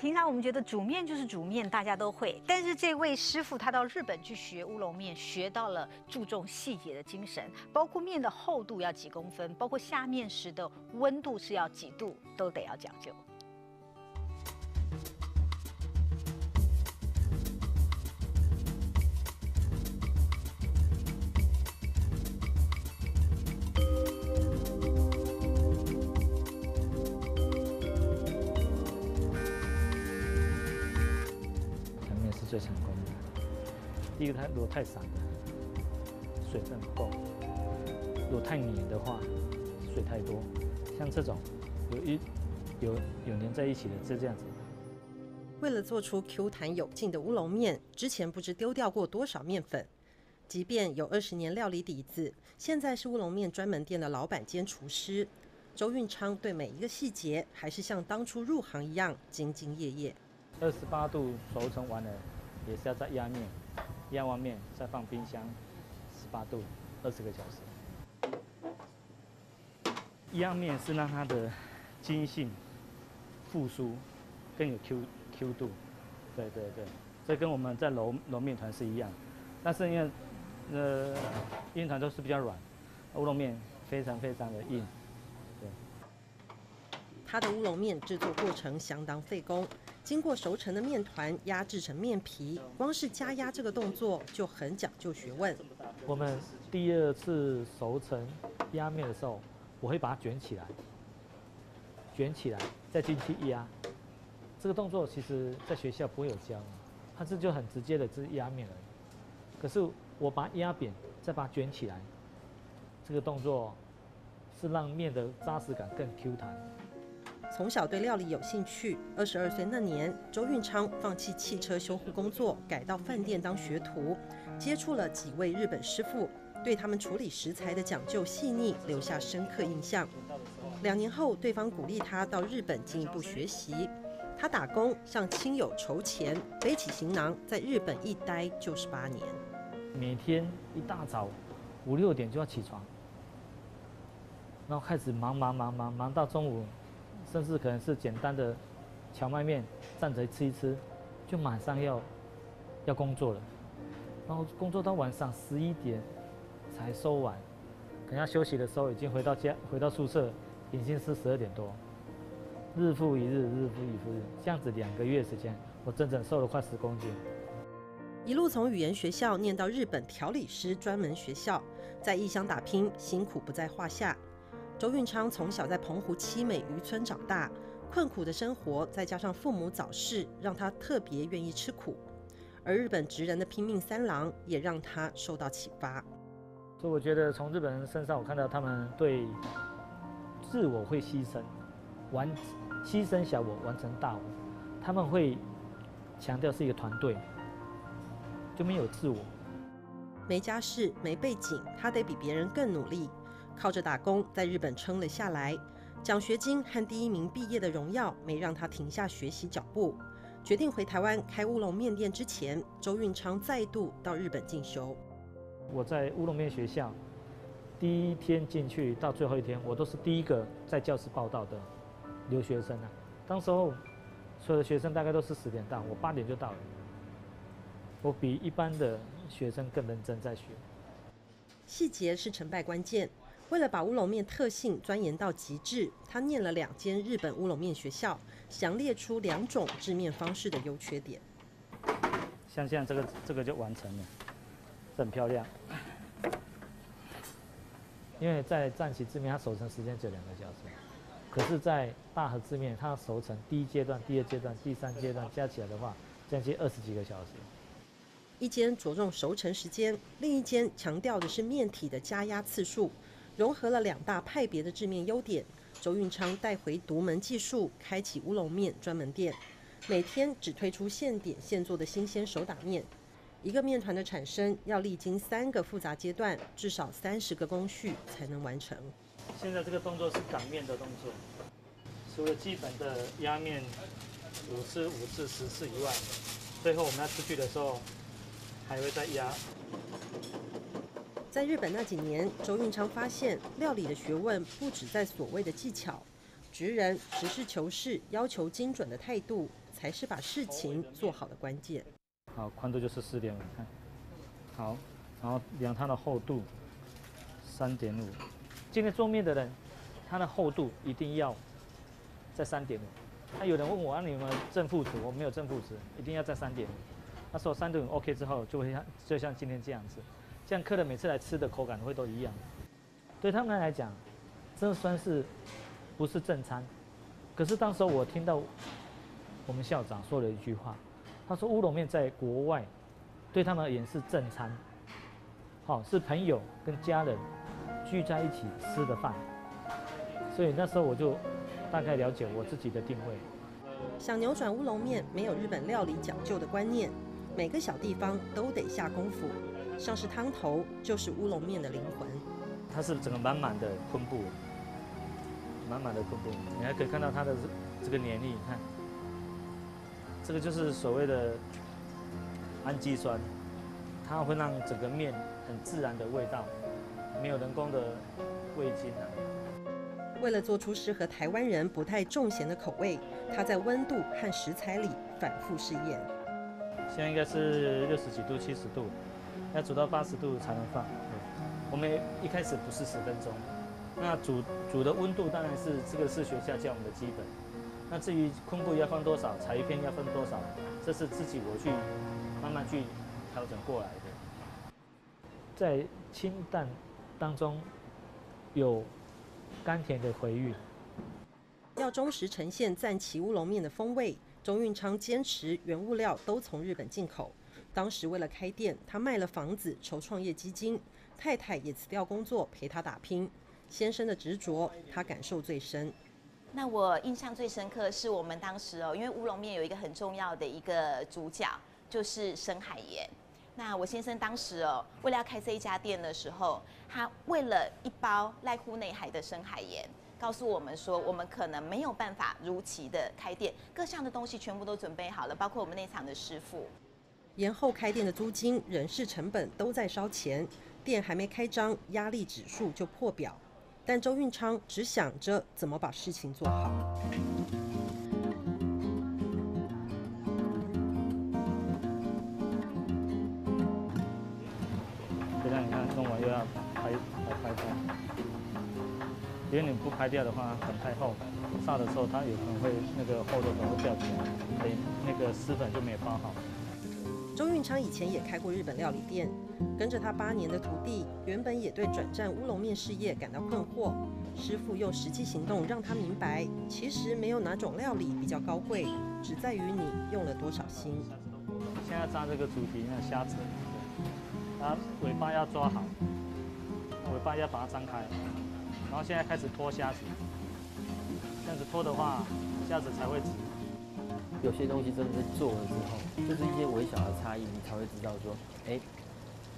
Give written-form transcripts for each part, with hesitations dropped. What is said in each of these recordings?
平常我们觉得煮面就是煮面，大家都会。但是这位师傅他到日本去学乌龙面，学到了注重细节的精神，包括面的厚度要几公分，包括下面时的温度是要几度，都得要讲究。 最成功的，第一个它如果太散了，水分不够；如果太黏的话，水太多。像这种有黏在一起的，就这样子。为了做出 Q 弹有劲的乌龙面，之前不知丢掉过多少面粉。即便有20年料理底子，现在是乌龙面专门店的老板兼厨师周运昌，对每一个细节还是像当初入行一样兢兢业业。28度熟成完了。 也是要再压面，压完面再放冰箱，18度，20个小时。压面是让它的筋性复苏，更有 Q 度。对对对，这跟我们在揉面团是一样，但是因为面团都是比较软，乌龙面非常的硬。对。它的乌龙面制作过程相当费工。 经过熟成的面团压制成面皮，光是加压这个动作就很讲究学问。我们第二次熟成压面的时候，我会把它卷起来，再进去压。这个动作其实在学校不会有教，它这就很直接的，就是压面而已。可是我把它压扁，再把它卷起来，这个动作是让面的扎实感更 Q 弹。 从小对料理有兴趣，22岁那年，周运昌放弃汽车修护工作，改到饭店当学徒，接触了几位日本师傅，对他们处理食材的讲究细腻留下深刻印象。2年后，对方鼓励他到日本进一步学习，他打工向亲友筹钱，背起行囊在日本一待就是8年。每天一大早5、6点就要起床，然后开始忙到中午。 甚至可能是简单的荞麦面，站着吃一吃，就马上要工作了。然后工作到晚上11点才收完，可能要休息的时候已经回到家，回到宿舍已经是12点多。日复一日，日复一日，这样子2个月时间，我整整瘦了快10公斤。一路从语言学校念到日本调理师专门学校，在异乡打拼，辛苦不在话下。 周运昌从小在澎湖7美渔村长大，困苦的生活再加上父母早逝，让他特别愿意吃苦。而日本职人的拼命三郎也让他受到启发。所以我觉得从日本人身上，我看到他们对自我会牺牲，牺牲小我完成大我，他们会强调是一个团队，就没有自我，没家世没背景，他得比别人更努力。 靠着打工在日本撑了下来，奖学金和第1名毕业的荣耀没让他停下学习脚步。决定回台湾开乌龙面店之前，周运昌再度到日本进修。我在乌龙面学校第1天进去到最后1天，我都是第一个在教室报到的留学生啊。当时候所有的学生大概都是10点到，我8点就到了。我比一般的学生更认真在学。细节是成败关键。 为了把乌龙面特性钻研到极致，他念了2间日本乌龙面学校，详列出2种制面方式的优缺点。像现在这个就完成了，这很漂亮。因为在战旗制面，它熟成时间只有2个小时，可是，在大和制面，它熟成第1阶段、2阶段、3阶段加起来的话，将近20几个小时。 一间着重熟成时间，另一间强调的是面体的加压次数，融合了2大派别的制面优点。周运昌带回独门技术，开启乌龙面专门店，每天只推出现点现做的新鲜手打面。一个面团的产生要历经3个复杂阶段，至少30个工序才能完成。现在这个动作是擀面的动作，除了基本的压面5次、5次、10次以外，最后我们要出去的时候。 还会再压。在日本那几年，周运昌发现料理的学问不止在所谓的技巧，职人实事求是、要求精准的态度，才是把事情做好的关键。好，宽度就是4.5，看。好，然后量它的厚度3.5。今天做面的人，它的厚度一定要在3.5。那有人问我，你有没有正负值？我没有正负值，一定要在3.5。那时候3.5 OK 之后，就会像今天这样子，这样客人每次来吃的口感会都一样。对他们来讲，这算是不是正餐？可是当时我听到我们校长说了一句话，他说乌龙面在国外对他们而言是正餐，好，是朋友跟家人聚在一起吃的饭。所以那时候我就大概了解我自己的定位。想扭转乌龙面，没有日本料理讲究的观念，每个小地方都得下功夫。像是汤头，就是乌龙面的灵魂。它是整个满满的昆布，满满的昆布，你还可以看到它的这个黏腻。看，这个就是所谓的氨基酸，它会让整个面很自然的味道，没有人工的味精啊。为了做出适合台湾人不太重咸的口味，它在温度和食材里反复试验。现在应该是60几度、70度，要煮到80度才能放。我们一开始不是10分钟，那煮的温度当然是这个是学校教我们的基本。那至于昆布要放多少，柴鱼片要放多少，这是自己我去慢慢去调整过来的。在清淡当中有甘甜的回韵。要忠实呈现赞岐乌龙面的风味，钟运昌坚持原物料都从日本进口。当时为了开店，他卖了房子筹创业基金，太太也辞掉工作陪他打拼。先生的执着，他感受最深。那我印象最深刻是我们当时因为乌龙面有一个很重要的一个主角就是深海盐。那我先生当时为了要开这一家店的时候，他为了一包濑户内海的深海盐，告诉我们说我们可能没有办法如期的开店，各项的东西全部都准备好了，包括我们内场的师傅。延后开店的租金、人事成本都在烧钱，店还没开张，压力指数就破表。但周运昌只想着怎么把事情做好。现在你看，中文又要拍掉，因为你不拍掉的话，很太厚，炸的时候它有可能会那个厚的可能会掉起来，那个丝粉就没有包好。周运昌以前也开过日本料理店，跟着他8年的徒弟原本也对转战乌龙面事业感到困惑，师傅用实际行动让他明白，其实没有哪种料理比较高贵，只在于你用了多少心。现在扎这个主题，那虾子，然后尾巴要抓好，尾巴要把它张开，然后现在开始拖虾子，这样子拖的话，虾子才会直。有些东西真的是做了之后，就是一些微小的差异，你才会知道说，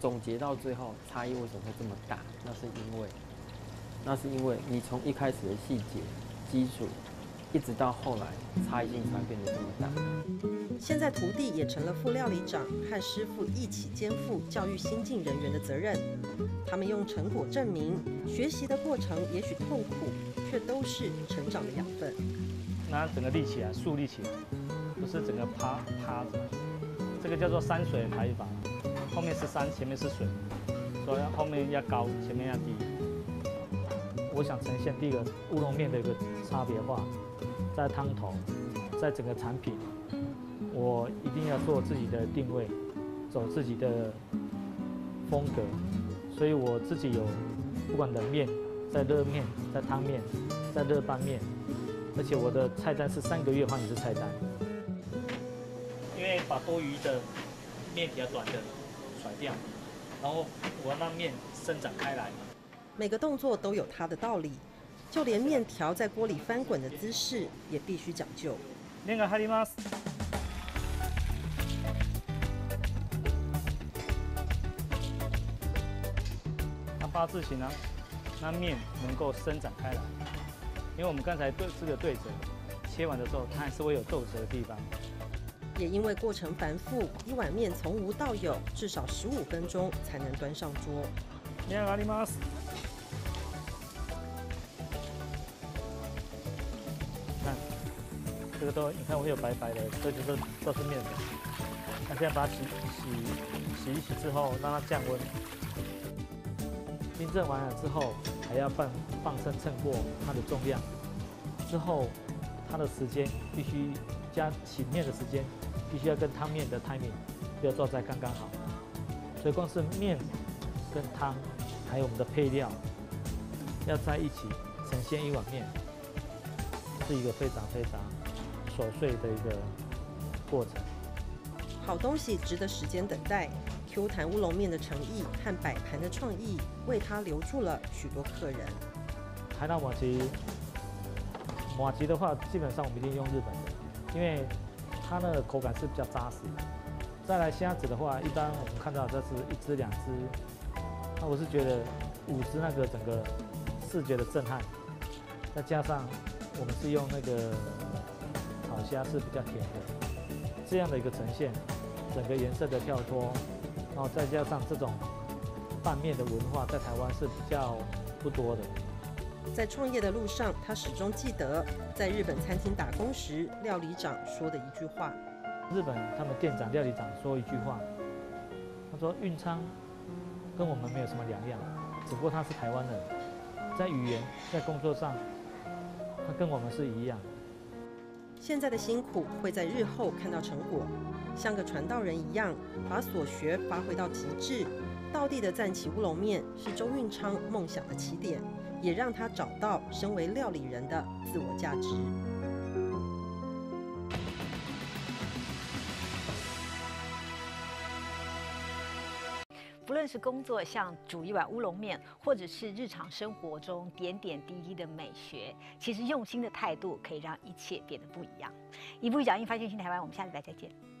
总结到最后差异为什么会这么大？那是因为你从一开始的细节、基础，一直到后来差异性才变得这么大。现在徒弟也成了副料理长，和师傅一起肩负教育新进人员的责任。他们用成果证明，学习的过程也许痛苦，却都是成长的养分。拿整个立起来，竖立起来。不是整个趴着，这个叫做山水排法，后面是山，前面是水，所以后面要高，前面要低。我想呈现第一个乌龙面的一个差别化，在汤头，在整个产品，我一定要做自己的定位，走自己的风格，所以我自己有不管冷面、在热面、在汤面、在热拌面，而且我的菜单是3个月换一次菜单。因为把多余的面比较短的甩掉，然后我要让面生长开来。每个动作都有它的道理，就连面条在锅里翻滚的姿势也必须讲究。面が入ります。那八字形呢？那面能够生长开来，因为我们刚才对这个对折，切完的时候它还是会有皱褶的地方。也因为过程繁复，一碗面从无到有，至少15分钟才能端上桌。面があります。这个都你看会有白白的，这就是都是面粉。那现在把它洗一洗之后，让它降温。冰镇完了之后，还要磅秤称过它的重量。之后它的时间必须加洗面的时间，必须要跟汤面的 timing 要做在刚刚好。所以光是面跟汤，还有我们的配料，要在一起呈现一碗面。 是一个非常非常琐碎的一个过程。好东西值得时间等待。Q 弹乌龙面的诚意和摆盘的创意，为它留住了许多客人。谈到马吉的话，基本上我们一定用日本的，因为它的口感是比较扎实的。再来虾子的话，一般我们看到这是1只2只，那我是觉得5只那个整个视觉的震撼，再加上。 我们是用那个烤虾是比较甜的，这样的一个呈现，整个颜色的跳脱，然后再加上这种拌面的文化，在台湾是比较不多的。在创业的路上，他始终记得在日本餐厅打工时，料理长说的一句话。日本他们店长、料理长说一句话，他说：“运昌跟我们没有什么两样，只不过他是台湾人，在语言、在工作上。” 它跟我们是一样的。现在的辛苦会在日后看到成果，像个传道人一样，把所学发挥到极致。道地的赞岐乌龙面是周运昌梦想的起点，也让他找到身为料理人的自我价值。不论是工作像煮一碗乌龙面，或者是日常生活中点点滴滴的美学，其实用心的态度可以让一切变得不一样。一步一脚印，发现新台湾。我们下礼拜再见。